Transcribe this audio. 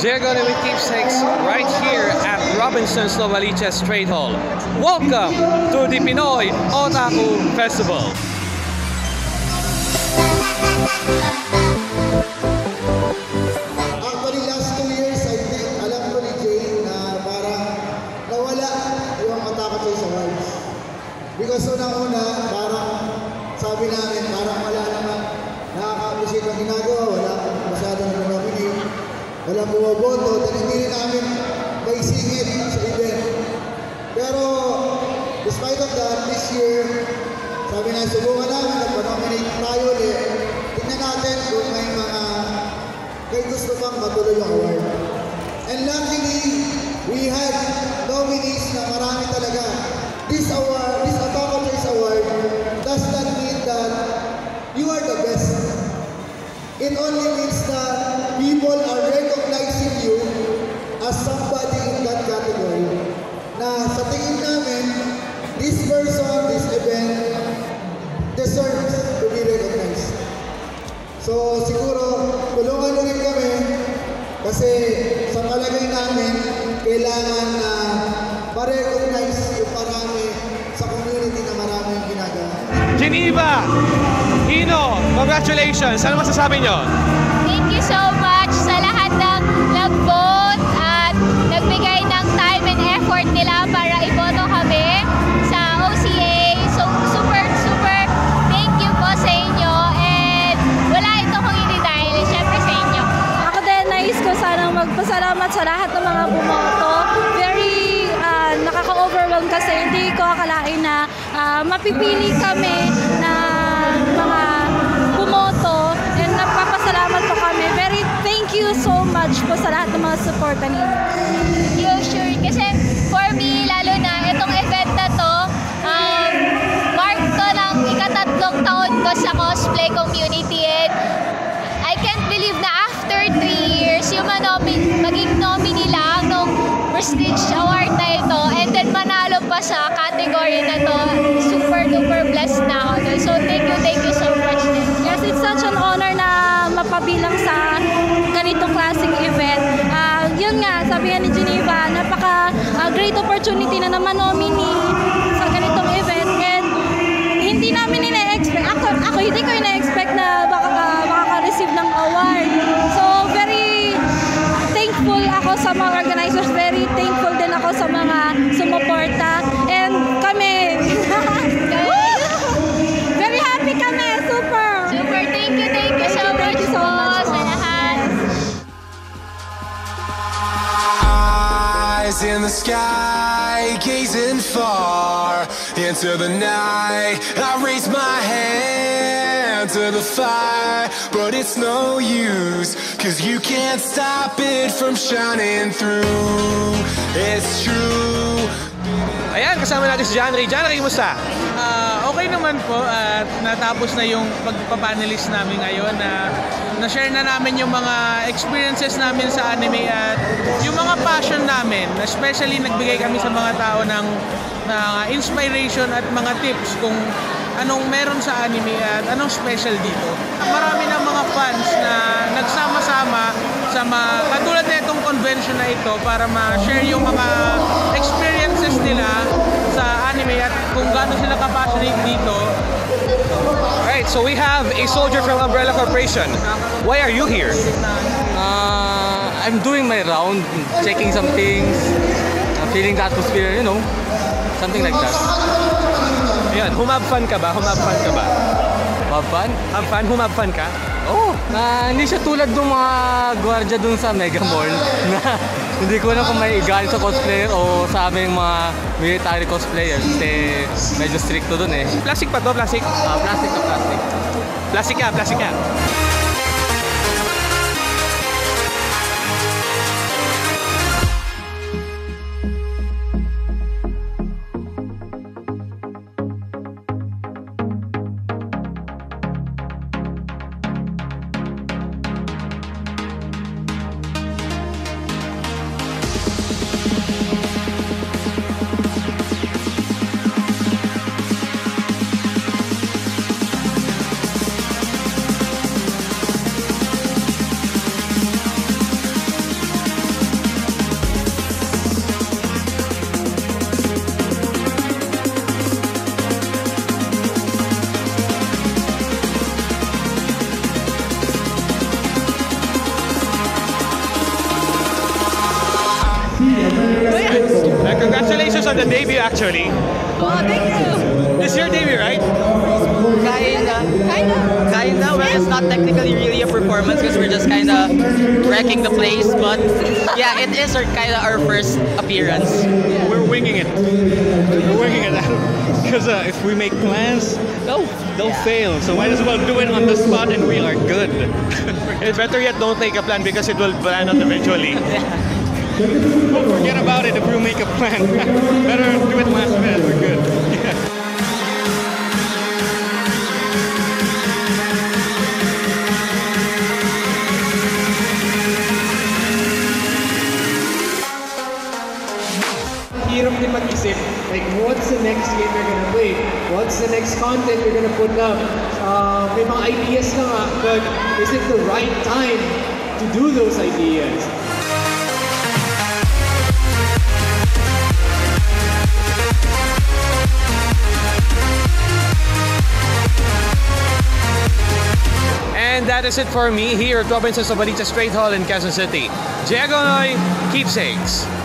Jay Agonoy with Keepsakes right here at Robinsons Novaliches Trade Hall. Welcome to the Pinoy Otaku Festival. Actually, last 2 years, I think, alam ko ni Jay na parang nawala yung matakot sa words. Because una-una, parang sabi namin, parang wala naman nakaka-appreciate ang ginagawa, wala masyadong nominee, walang bumaboto, dahil hindi rin namin may singit sa event. Pero, despite of that, this year, sabi na, subukan namin na panominate tayo ulit. Tingnan natin kung may mga may gusto pang matuloy yung award. And luckily, we had nominees na marami talaga. This award, this Otaku Choice Award, does not mean that you are the best. It only means that people are recognizing you as somebody in that category. Na sa tingin namin, this person, this event, deserves to be recognized. So siguro, tulungan na rin kami kasi sa palagay namin, kailangan na ma-recognize yung parami sa community na maraming ginagawa. Geneva! Gino! Congratulations! Ano masasabi nyo? Thank you so much sa lahat ng nag-vote at nagbigay ng time and effort nila para iboto kami sa OCA. So super, super thank you po sa inyo and wala ito kung hindi dahil syempre sa inyo. Ako din, nais ko sanang magpasalamat sa lahat ng mga bumoto. Nakaka-overwhelm kasi hindi ko akalain na mapipili kami na mga bumoto and nagpapasalamat po kami. Very thank you so much po sa lahat ng mga supporta ninyo. You sure? Kasi for me, lalo na itong event na to, mark to ng ikatatlong taon ko sa cosplay community and I can't believe na after 3 years, yung maging nominee lang nung Prestige Award na ito and then manalo pa sa category na to. Super duper blessed na ako. So thank you so much. Yes, it's such an honor na mapabilang sa ganitong klaseng event. Yun nga, sabihan ni Geneva, napaka great opportunity na naman nominee sa ganitong event and hindi namin ina-expect. Ako hindi ko ina-expect na makaka-receive ng award. So very thankful ako sa mga organizers, very thankful din ako sa mga sumuporta and kami very happy kami, super thank you so much po sa lahat. Eyes in the sky, gazing far into the night, I raise my hand to the fire, but it's no use, 'cause you can't stop it from shining through. It's true. Ayan, kasama natin si John Rey. John Rey, kumusta? Okay naman po at natapos na yung pagpapanelist namin ngayon na na-share na namin yung mga experiences namin sa anime at yung mga passion namin. Especially nagbigay kami sa mga tao ng inspiration at mga tips kung anong meron sa anime at anong special dito. Marami ng mga fans na nagsama-sama sa katulad na itong convention na ito para ma-share yung mga experiences nila sa anime at kung gaano sila ka-passionate dito. Alright, so we have a soldier from Umbrella Corporation. Why are you here? I'm doing my round, checking some things, feeling the atmosphere, you know, something like that. Ayan, humab fan ka ba? Humab fan ka? Oo, hindi siya tulad ng mga gwardiya dun sa Mega Mall na hindi ko na kung may igalit sa cosplayer o sa aming mga military cosplayers kasi medyo stricto dun eh. Plastic pa to, plastic? Plastic. Plastic ka. Congratulations on the debut, actually. Oh, thank you. This is your debut, right? Kinda. Well, it's not technically really a performance because we're just kinda wrecking the place, but yeah, it is our first appearance. Yeah. We're winging it. We're winging it out because if we make plans, they'll fail. So might as well do it on the spot, and we are good. It's better yet don't make a plan because it will plan out eventually. Yeah. Don't forget about it if you make a plan. Better do it last minute. We're good. Yeah. Like, what's the next game you're gonna play? What's the next content you're gonna put up? May mga ideas na nga, but is it the right time to do those ideas? And that is it for me here at Robinsons Novaliches Trade Hall in Quezon City. Jay Agonoy, Keepsakes.